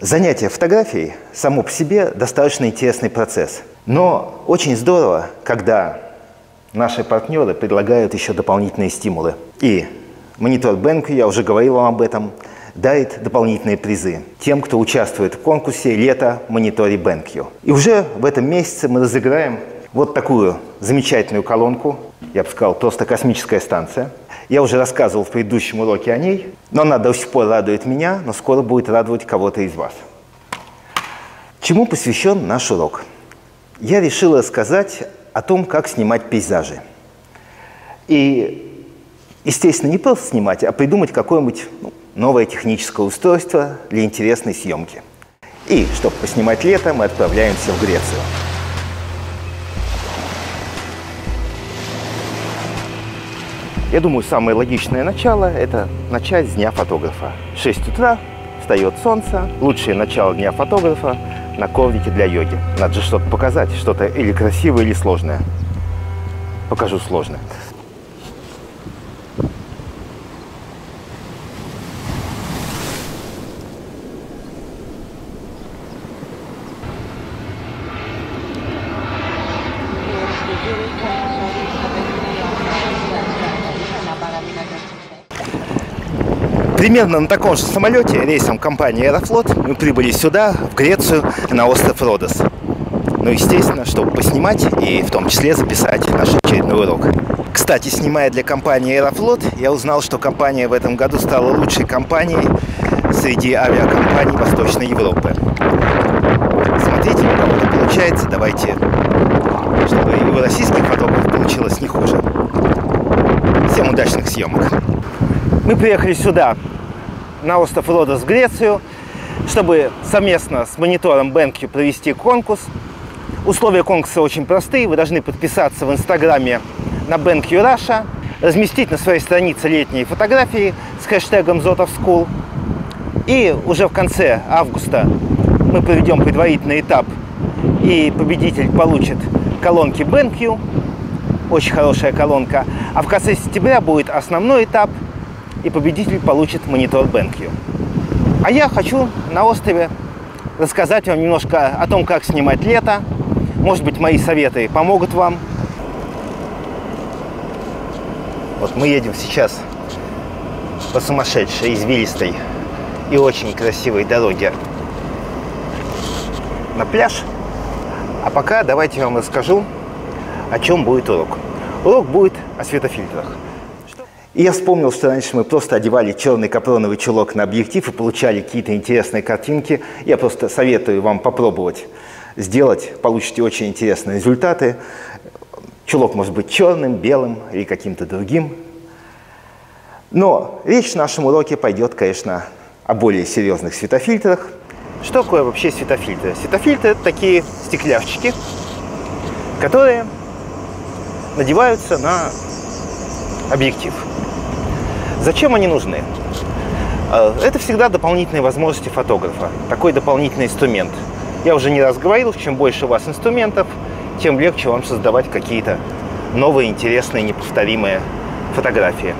Занятие фотографией само по себе достаточно интересный процесс. Но очень здорово, когда наши партнеры предлагают еще дополнительные стимулы. И монитор BenQ, я уже говорил вам об этом, дарит дополнительные призы тем, кто участвует в конкурсе «Лето мониторе BenQ». И уже в этом месяце мы разыграем вот такую замечательную колонку, я бы сказал, просто космическая станция. Я уже рассказывал в предыдущем уроке о ней, но она до сих пор радует меня, но скоро будет радовать кого-то из вас. Чему посвящен наш урок? Я решил рассказать о том, как снимать пейзажи. И, естественно, не просто снимать, а придумать какое-нибудь новое техническое устройство для интересной съемки. И, чтобы поснимать лето, мы отправляемся в Грецию. Я думаю, самое логичное начало – это начать с дня фотографа. В 6 утра встает солнце, лучшее начало дня фотографа на коврике для йоги. Надо же что-то показать, что-то или красивое, или сложное. Покажу сложное. Примерно на таком же самолете, рейсом компании «Аэрофлот», мы прибыли сюда, в Грецию, на остров Родос. Ну, естественно, чтобы поснимать и в том числе записать наш очередной урок. Кстати, снимая для компании «Аэрофлот», я узнал, что компания в этом году стала лучшей компанией среди авиакомпаний Восточной Европы. Смотрите, у кого-то получается, давайте, чтобы и у российских фотографов получилось не хуже. Всем удачных съемок! Мы приехали сюда, на остров Родос, в Грецию, чтобы совместно с монитором BenQ провести конкурс. Условия конкурса очень простые. Вы должны подписаться в Инстаграме на BenQ Russia, разместить на своей странице летние фотографии с хэштегом ZotovSchool. И уже в конце августа мы проведем предварительный этап, и победитель получит колонки BenQ. Очень хорошая колонка. А в конце сентября будет основной этап, и победитель получит монитор BenQ. А я хочу на острове рассказать вам немножко о том, как снимать лето. Может быть, мои советы помогут вам. Вот мы едем сейчас по сумасшедшей, извилистой и очень красивой дороге на пляж. А пока давайте я вам расскажу, о чем будет урок. Урок будет о светофильтрах. И я вспомнил, что раньше мы просто одевали черный капроновый чулок на объектив и получали какие-то интересные картинки. Я просто советую вам попробовать сделать, получите очень интересные результаты. Чулок может быть черным, белым или каким-то другим. Но речь в нашем уроке пойдет, конечно, о более серьезных светофильтрах. Что такое вообще светофильтры? Светофильтры – это такие стекляшечки, которые надеваются на объектив. Зачем они нужны? Это всегда дополнительные возможности фотографа, такой дополнительный инструмент. Я уже не раз говорил, чем больше у вас инструментов, тем легче вам создавать какие-то новые, интересные, неповторимые фотографии.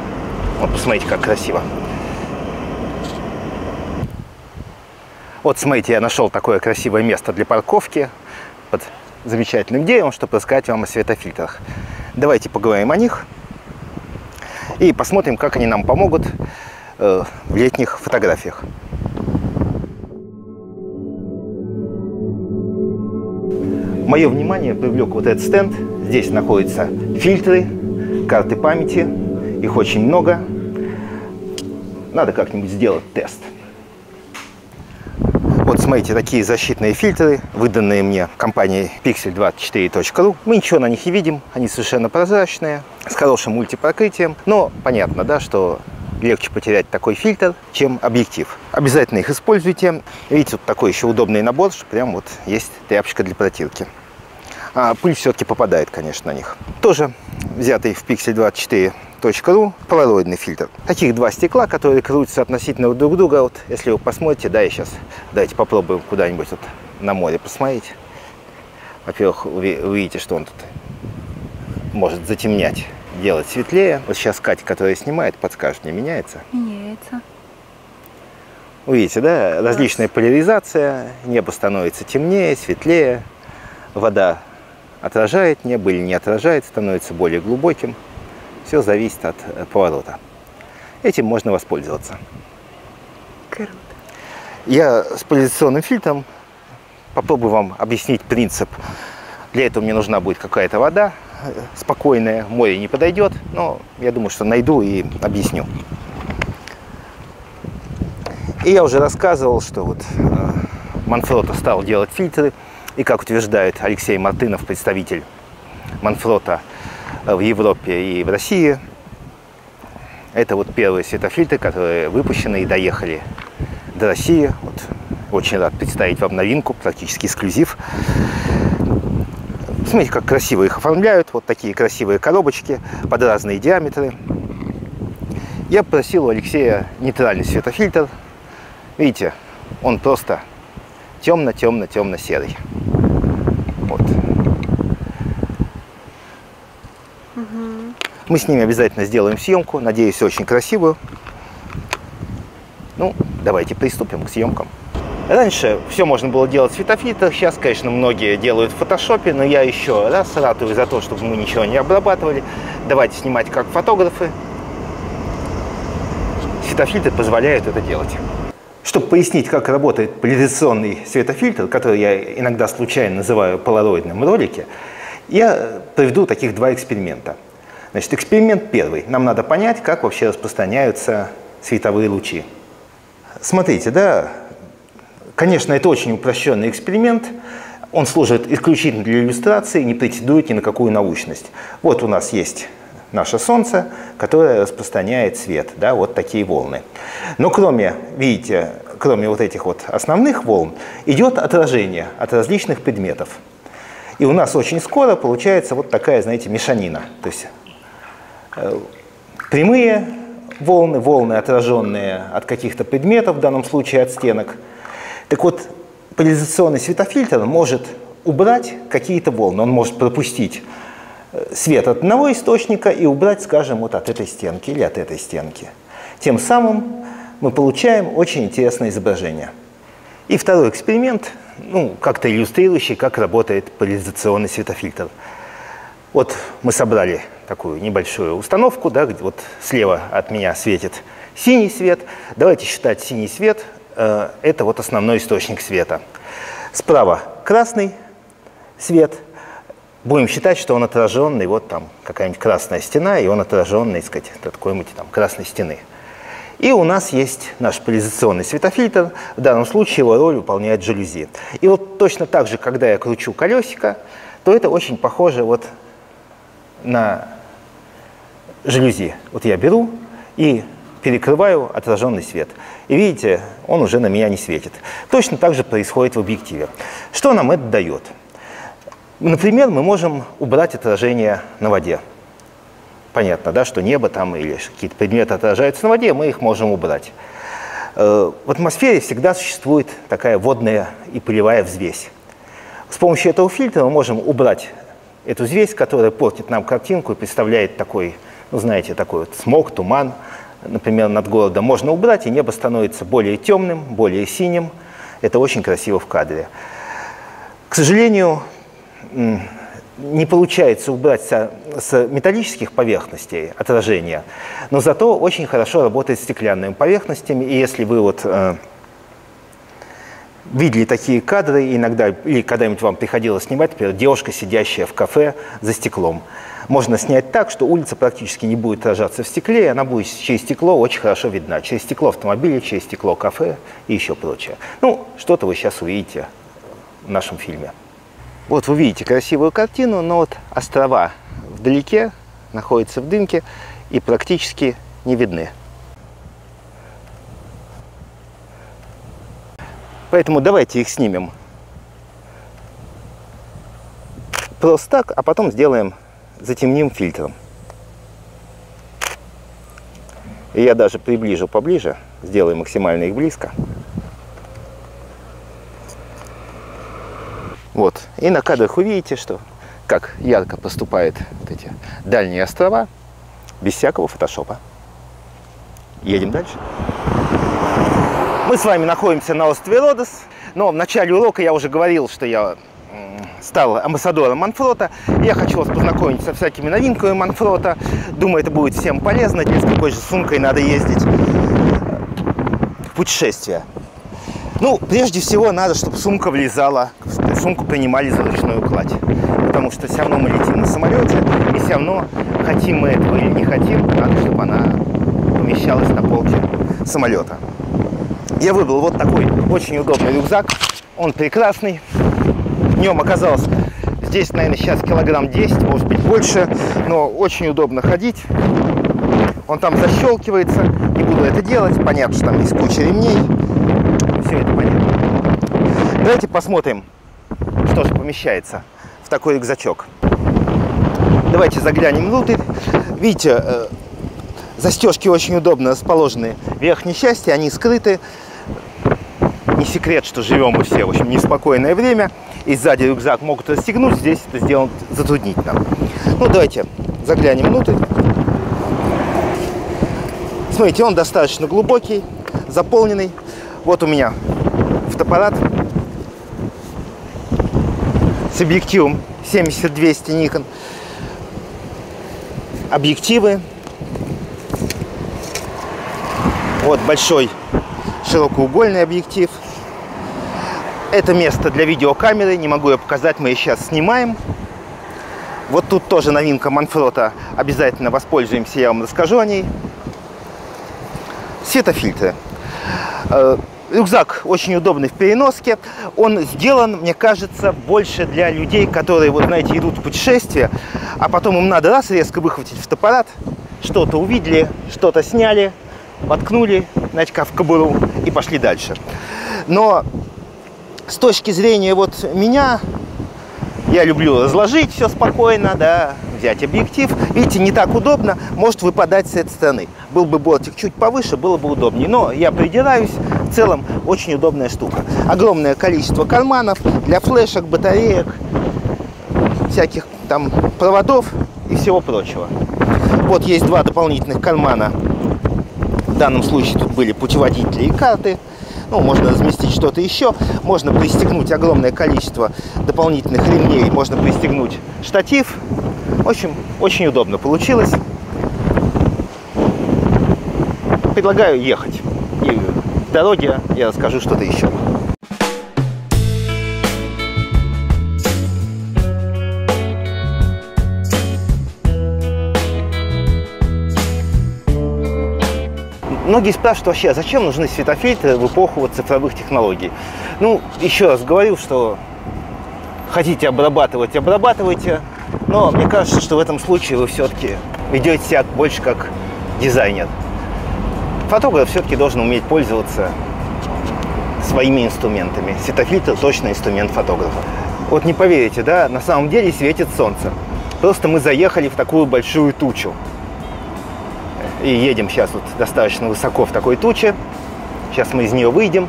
Вот посмотрите, как красиво. Вот смотрите, я нашел такое красивое место для парковки под замечательным деревом, чтобы рассказать вам о светофильтрах. Давайте поговорим о них. И посмотрим, как они нам помогут в летних фотографиях. Мое внимание привлек вот этот стенд. Здесь находятся фильтры, карты памяти. Их очень много. Надо как-нибудь сделать тест. Вот смотрите, такие защитные фильтры, выданные мне компанией Pixel24.ru. Мы ничего на них не видим, они совершенно прозрачные, с хорошим мультипрокрытием. Но понятно, да, что легче потерять такой фильтр, чем объектив. Обязательно их используйте. Видите, тут такой еще удобный набор, что прям вот есть тряпочка для протирки. А пыль все-таки попадает, конечно, на них. Тоже взятый в Pixel24.ru полароидный фильтр. Таких два стекла, которые крутятся относительно друг друга. Вот если вы посмотрите, да, и сейчас давайте попробуем куда-нибудь вот на море посмотреть. Во-первых, вы видите, что он тут может затемнять, делать светлее. Вот сейчас Катя, которая снимает, подскажет, не меняется? Меняется. Вы видите, да, различная поляризация, небо становится темнее, светлее, вода отражает небо или не отражает, становится более глубоким. Все зависит от поворота. Этим можно воспользоваться. Круто. Я с поляризационным фильтром попробую вам объяснить принцип. Для этого мне нужна будет какая-то вода спокойная, море не подойдет, но я думаю, что найду и объясню. И я уже рассказывал, что вот Манфротто стал делать фильтры, и, как утверждает Алексей Мартынов, представитель Манфротто в Европе и в России, это вот первые светофильтры, которые выпущены и доехали до России. Вот, очень рад представить вам новинку, практически эксклюзив. Смотрите, как красиво их оформляют, вот такие красивые коробочки под разные диаметры. Я попросил у Алексея нейтральный светофильтр. Видите, он просто темно-темно-темно-серый. Вот. Угу. Мы с ними обязательно сделаем съемку, надеюсь, очень красивую. Ну, давайте приступим к съемкам. Раньше все можно было делать в светофильтрах, сейчас, конечно, многие делают в фотошопе, но я еще раз ратую за то, чтобы мы ничего не обрабатывали. Давайте снимать как фотографы. Светофильтры позволяют это делать. Чтобы пояснить, как работает поляризационный светофильтр, который я иногда случайно называю полароидным в ролике, я проведу таких два эксперимента. Значит, эксперимент первый. Нам надо понять, как вообще распространяются световые лучи. Смотрите, да, конечно, это очень упрощенный эксперимент. Он служит исключительно для иллюстрации, не претендует ни на какую научность. Вот у нас есть наше Солнце, которое распространяет свет, да, вот такие волны. Но кроме, видите, кроме вот этих вот основных волн, идет отражение от различных предметов. И у нас очень скоро получается вот такая, знаете, мешанина. То есть прямые волны, волны, отраженные от каких-то предметов, в данном случае от стенок. Так вот, поляризационный светофильтр может убрать какие-то волны, он может пропустить свет от одного источника и убрать, скажем, вот от этой стенки или от этой стенки. Тем самым мы получаем очень интересное изображение. И второй эксперимент, ну, как-то иллюстрирующий, как работает поляризационный светофильтр. Вот мы собрали такую небольшую установку, да, где вот слева от меня светит синий свет. Давайте считать синий свет, это вот основной источник света. Справа красный свет. Будем считать, что он отраженный, вот там какая-нибудь красная стена, и он отраженный, так сказать, от какой-нибудь там красной стены. И у нас есть наш поляризационный светофильтр, в данном случае его роль выполняет жалюзи. И вот точно так же, когда я кручу колесико, то это очень похоже вот на жалюзи. Вот я беру и перекрываю отраженный свет. И видите, он уже на меня не светит. Точно так же происходит в объективе. Что нам это дает? Например, мы можем убрать отражение на воде. Понятно, да, что небо там или какие-то предметы отражаются на воде, мы их можем убрать. В атмосфере всегда существует такая водная и пылевая взвесь. С помощью этого фильтра мы можем убрать эту взвесь, которая портит нам картинку и представляет такой, ну, знаете, такой вот смог, туман, например, над городом. Можно убрать, и небо становится более темным, более синим. Это очень красиво в кадре. К сожалению, не получается убрать с металлических поверхностей отражение, но зато очень хорошо работает с стеклянными поверхностями. И если вы вот видели такие кадры иногда, или когда-нибудь вам приходилось снимать, например, девушка, сидящая в кафе за стеклом, можно снять так, что улица практически не будет отражаться в стекле, и она будет через стекло очень хорошо видна. Через стекло автомобиля, через стекло кафе и еще прочее. Ну, что-то вы сейчас увидите в нашем фильме. Вот вы видите красивую картину, но вот острова вдалеке находятся в дымке и практически не видны. Поэтому давайте их снимем просто так, а потом сделаем, затемним фильтром. И я даже приближу поближе, сделаю максимально их близко. Вот. И на кадрах вы видите, что как ярко поступают вот эти дальние острова без всякого фотошопа. Едем дальше. Мы с вами находимся на острове Родос, но в начале урока я уже говорил, что я стал амбассадором Манфротто. Я хочу вас познакомить со всякими новинками Манфротто. Думаю, это будет всем полезно. С такой же сумкой надо ездить в путешествие. Ну, прежде всего, надо, чтобы сумка влезала, чтобы сумку принимали за ручную кладь. Потому что все равно мы летим на самолете, и все равно, хотим мы этого или не хотим, надо, чтобы она помещалась на полке самолета. Я выбрал вот такой очень удобный рюкзак. Он прекрасный. В нем оказалось здесь, наверное, сейчас килограмм 10, может быть больше. Но очень удобно ходить. Он там защелкивается. Не буду это делать. Понятно, что там есть куча ремней. Все это понятно. Давайте посмотрим, что же помещается в такой рюкзачок. Давайте заглянем внутрь. Видите, застежки очень удобно расположены в верхней части. Они скрыты. Не секрет, что живем мы все, в общем, неспокойное время. И сзади рюкзак могут расстегнуть, здесь это сделано затруднительно. Ну, давайте заглянем внутрь. Смотрите, он достаточно глубокий, заполненный. Вот у меня фотоаппарат с объективом 70-200 Nikon. Объективы. Вот большой широкоугольный объектив. Это место для видеокамеры, не могу ее показать, мы ее сейчас снимаем. Вот тут тоже новинка Манфротто, обязательно воспользуемся, я вам расскажу о ней. Светофильтры. Рюкзак очень удобный в переноске. Он сделан, мне кажется, больше для людей, которые, вот знаете, идут в путешествие, а потом им надо раз резко выхватить фотоаппарат, что-то увидели, что-то сняли, воткнули, знаете, как в кобуру и пошли дальше. Но с точки зрения вот меня, я люблю разложить все спокойно, да, взять объектив. Видите, не так удобно, может выпадать с этой стороны. Был бы бортик чуть повыше, было бы удобнее. Но я придираюсь, в целом очень удобная штука. Огромное количество карманов для флешек, батареек, всяких там проводов и всего прочего. Вот есть два дополнительных кармана. В данном случае тут были путеводители и карты. Ну, можно разместить что-то еще, можно пристегнуть огромное количество дополнительных ремней, можно пристегнуть штатив. В общем, очень удобно получилось. Предлагаю ехать. И в дороге я расскажу что-то еще. Многие спрашивают вообще, а зачем нужны светофильтры в эпоху вот цифровых технологий? Ну, еще раз говорю, что хотите обрабатывать, обрабатывайте, но мне кажется, что в этом случае вы все-таки ведете себя больше как дизайнер. Фотограф все-таки должен уметь пользоваться своими инструментами. Светофильтр точно инструмент фотографа. Вот не поверите, да, на самом деле светит солнце. Просто мы заехали в такую большую тучу. И едем сейчас вот достаточно высоко в такой туче. Сейчас мы из нее выйдем,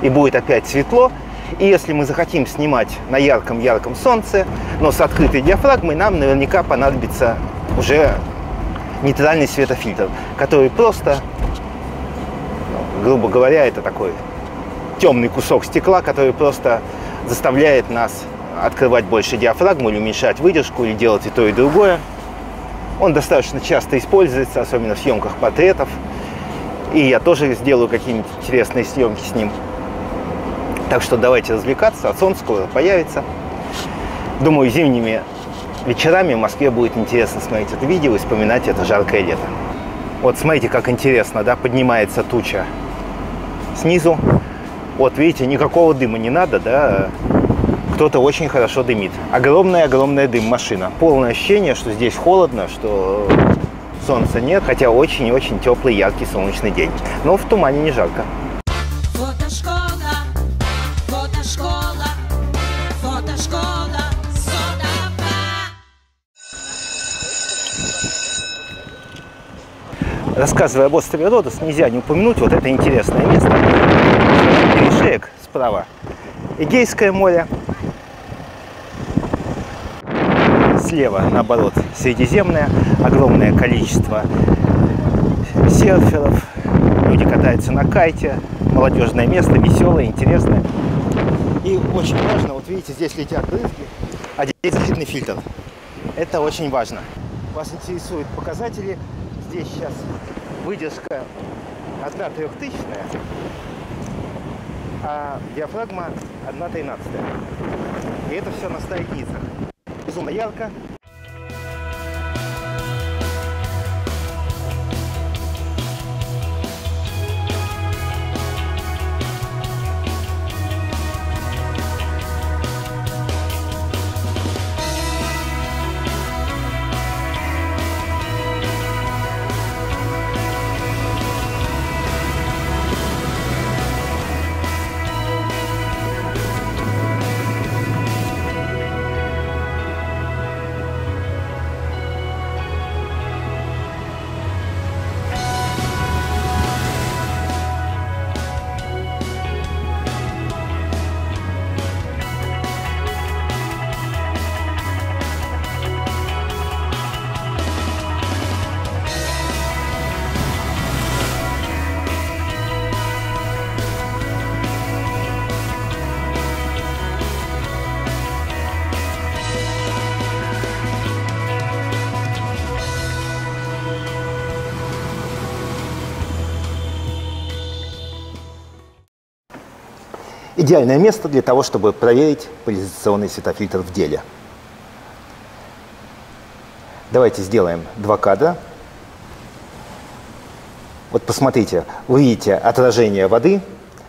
и будет опять светло. И если мы захотим снимать на ярком-ярком солнце, но с открытой диафрагмой, нам наверняка понадобится уже нейтральный светофильтр, который просто, грубо говоря, это такой темный кусок стекла, который просто заставляет нас открывать больше диафрагму или уменьшать выдержку, или делать и то, и другое. Он достаточно часто используется, особенно в съемках портретов. И я тоже сделаю какие-нибудь интересные съемки с ним. Так что давайте развлекаться, а солнце скоро появится. Думаю, зимними вечерами в Москве будет интересно смотреть это видео и вспоминать это жаркое лето. Вот смотрите, как интересно, да, поднимается туча снизу. Вот видите, никакого дыма не надо, да. Кто-то очень хорошо дымит. Огромная-огромная дым-машина. Полное ощущение, что здесь холодно, что солнца нет, хотя очень-очень теплый, яркий солнечный день. Но в тумане не жарко. Рассказывая об острове Родос, нельзя не упомянуть вот это интересное место. Перешеек справа. Эгейское море. Слева, наоборот, Средиземное, огромное количество серферов, люди катаются на кайте, молодежное место, веселое, интересное. И очень важно, вот видите, здесь летят брызги, а здесь защитный фильтр. Это очень важно. Вас интересуют показатели. Здесь сейчас выдержка 1/3000, а диафрагма 1/13. И это все на 100 единицах. Безумно ярко. Идеальное место для того, чтобы проверить поляризационный светофильтр в деле. Давайте сделаем 2 кадра. Вот посмотрите, вы видите отражение воды,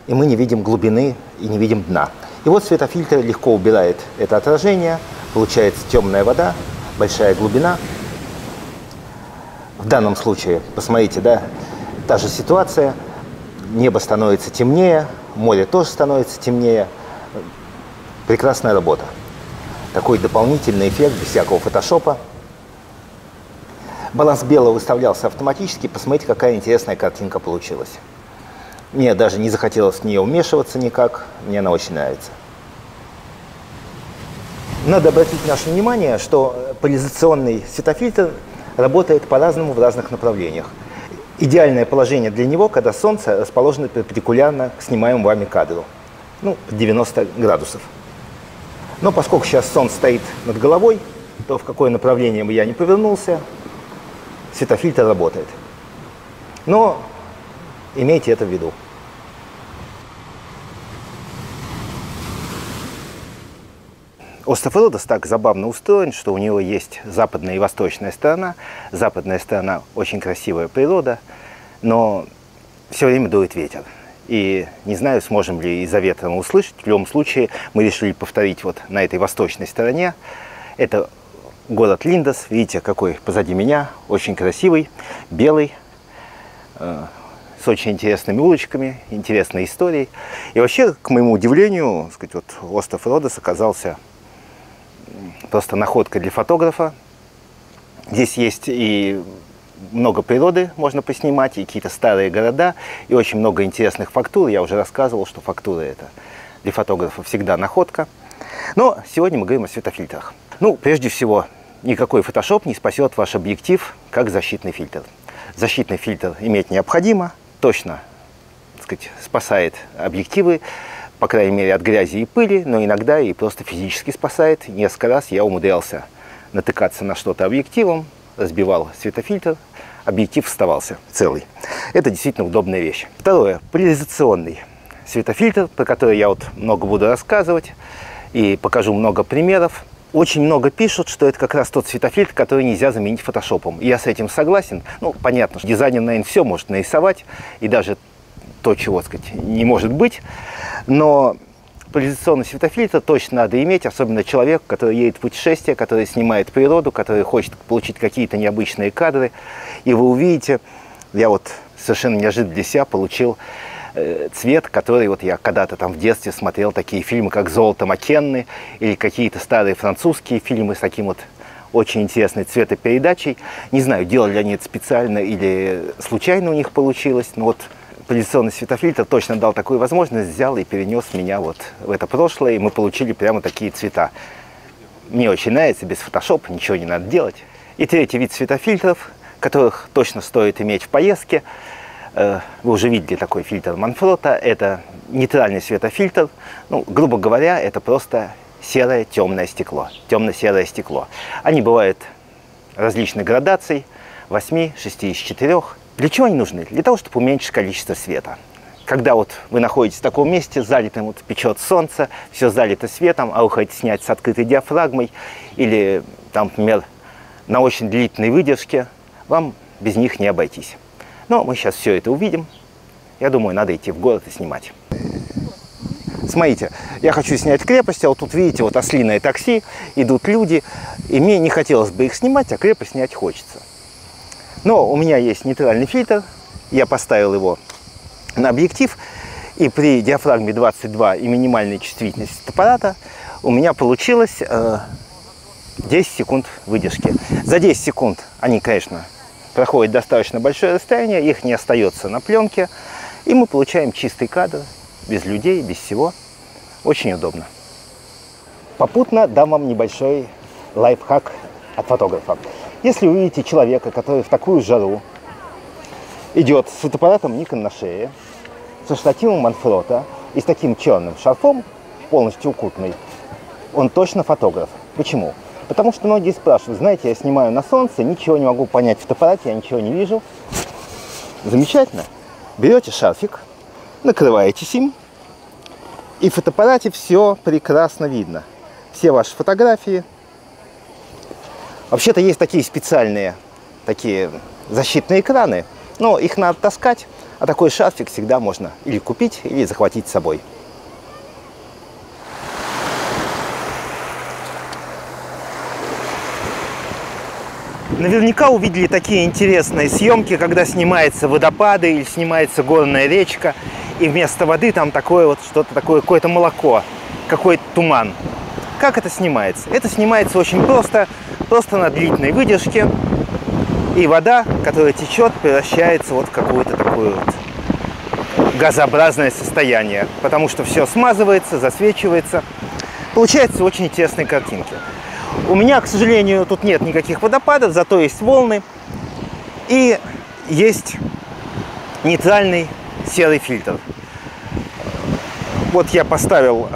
и мы не видим глубины и не видим дна. И вот светофильтр легко убирает это отражение, получается темная вода, большая глубина. В данном случае, посмотрите, да, та же ситуация. Небо становится темнее, море тоже становится темнее. Прекрасная работа. Такой дополнительный эффект без всякого фотошопа. Баланс белого выставлялся автоматически. Посмотрите, какая интересная картинка получилась. Мне даже не захотелось в нее вмешиваться никак. Мне она очень нравится. Надо обратить наше внимание, что поляризационный светофильтр работает по-разному в разных направлениях. Идеальное положение для него, когда солнце расположено перпендикулярно к снимаемому вами кадру, ну, 90 градусов. Но поскольку сейчас солнце стоит над головой, то в какое направление бы я ни повернулся, светофильтр работает. Но имейте это в виду. Остров Родос так забавно устроен, что у него есть западная и восточная сторона. Западная сторона – очень красивая природа, но все время дует ветер. И не знаю, сможем ли из-за ветра мы услышать. В любом случае, мы решили повторить вот на этой восточной стороне. Это город Линдос. Видите, какой позади меня. Очень красивый, белый, с очень интересными улочками, интересной историей. И вообще, к моему удивлению, сказать, вот остров Родос оказался просто находка для фотографа. Здесь есть и много природы, можно поснимать, и какие-то старые города, и очень много интересных фактур. Я уже рассказывал, что фактура — это для фотографа всегда находка. Но сегодня мы говорим о светофильтрах. Ну, прежде всего, никакой фотошоп не спасет ваш объектив как защитный фильтр. Защитный фильтр иметь необходимо, точно, так сказать, спасает объективы, по крайней мере, от грязи и пыли, но иногда и просто физически спасает. Несколько раз я умудрялся натыкаться на что-то объективом, разбивал светофильтр, объектив оставался целый. Это действительно удобная вещь. Второе. Поляризационный светофильтр, про который я вот много буду рассказывать и покажу много примеров. Очень много пишут, что это как раз тот светофильтр, который нельзя заменить фотошопом. Я с этим согласен. Ну, понятно, что дизайнер, наверное, все может нарисовать, и даже то, чего, так сказать, не может быть. Но поляризационный светофильтр точно надо иметь, особенно человек, который едет в путешествие, который снимает природу, который хочет получить какие-то необычные кадры. И вы увидите, я вот совершенно неожиданно для себя получил цвет, который вот я когда-то там в детстве смотрел такие фильмы, как «Золото Маккенны» или какие-то старые французские фильмы с таким вот очень интересной цветопередачей. Не знаю, делали они это специально или случайно у них получилось, но вот поляризационный светофильтр точно дал такую возможность, взял и перенес меня вот в это прошлое, и мы получили прямо такие цвета. Мне очень нравится, без фотошопа ничего не надо делать. И третий вид светофильтров, которых точно стоит иметь в поездке, Вы уже видели такой фильтр Манфротто. Это нейтральный светофильтр. Ну, грубо говоря, это просто серое темное стекло. Темно-серое стекло. Они бывают различных градаций. 8, 6 из 4. Для чего они нужны? Для того, чтобы уменьшить количество света. Когда вот вы находитесь в таком месте, залитым, вот печет солнце, все залито светом, а вы хотите снять с открытой диафрагмой или, там, например, на очень длительной выдержке, вам без них не обойтись. Но мы сейчас все это увидим. Я думаю, надо идти в город и снимать. Смотрите, я хочу снять крепость, а вот тут, видите, вот ослиное такси, идут люди, и мне не хотелось бы их снимать, а крепость снять хочется. Но у меня есть нейтральный фильтр, я поставил его на объектив, и при диафрагме 22 и минимальной чувствительности аппарата у меня получилось 10 секунд выдержки. За 10 секунд они, конечно, проходят достаточно большое расстояние, их не остается на пленке, и мы получаем чистый кадр, без людей, без всего. Очень удобно. Попутно дам вам небольшой лайфхак от фотографа. Если вы видите человека, который в такую жару идет с фотоаппаратом Nikon на шее, со штативом Манфротто и с таким черным шарфом, полностью укутанный, он точно фотограф. Почему? Потому что многие спрашивают, знаете, я снимаю на солнце, ничего не могу понять в фотоаппарате, я ничего не вижу. Замечательно. Берете шарфик, накрываетесь им, и в фотоаппарате все прекрасно видно. Все ваши фотографии. Вообще-то есть такие специальные, такие защитные экраны, но их надо таскать, а такой шарфик всегда можно или купить, или захватить с собой. Наверняка увидели такие интересные съемки, когда снимаются водопады или снимается горная речка, и вместо воды там такое вот что-то такое, какое-то молоко, какой-то туман. Как это снимается? Это снимается очень просто, просто на длительной выдержке. И вода, которая течет, превращается вот в какое-то такое вот газообразное состояние. Потому что все смазывается, засвечивается. Получаются очень интересные картинки. У меня, к сожалению, тут нет никаких водопадов, зато есть волны. И есть нейтральный серый фильтр. Вот я поставил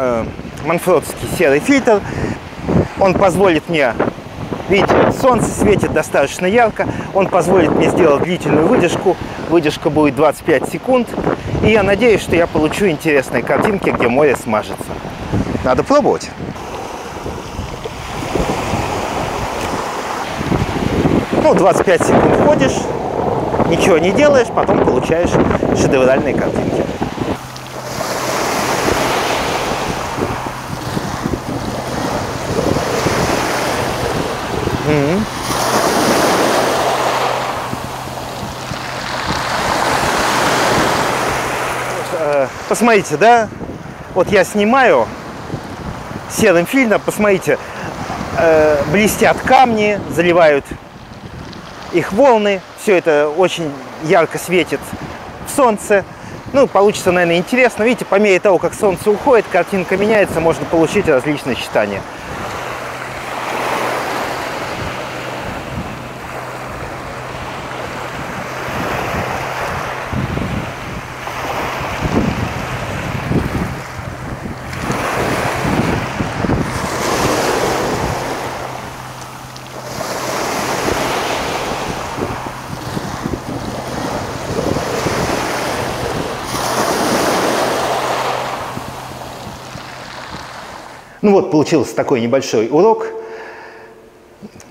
манфроттский серый фильтр. Он позволит мне... Видите, солнце светит достаточно ярко, он позволит мне сделать длительную выдержку. Выдержка будет 25 секунд. И я надеюсь, что я получу интересные картинки, где море смажется. Надо пробовать. Ну, 25 секунд ходишь, ничего не делаешь, потом получаешь шедевральные картинки. Посмотрите, да? Вот я снимаю серым фильтром, посмотрите, блестят камни, заливают их волны, все это очень ярко светит в солнце. Ну, получится, наверное, интересно. Видите, по мере того, как солнце уходит, картинка меняется, можно получить различные сочетания. Ну вот, получился такой небольшой урок.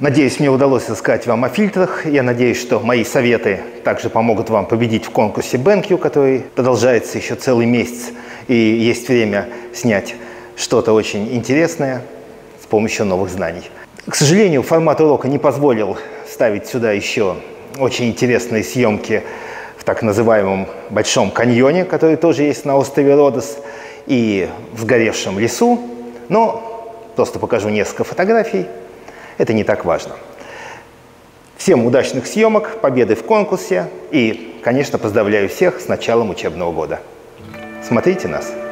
Надеюсь, мне удалось рассказать вам о фильтрах. Я надеюсь, что мои советы также помогут вам победить в конкурсе BenQ, который продолжается еще целый месяц. И есть время снять что-то очень интересное с помощью новых знаний. К сожалению, формат урока не позволил вставить сюда еще очень интересные съемки в так называемом Большом каньоне, который тоже есть на острове Родос, и в сгоревшем лесу. Но просто покажу несколько фотографий, это не так важно. Всем удачных съемок, победы в конкурсе и, конечно, поздравляю всех с началом учебного года. Смотрите нас!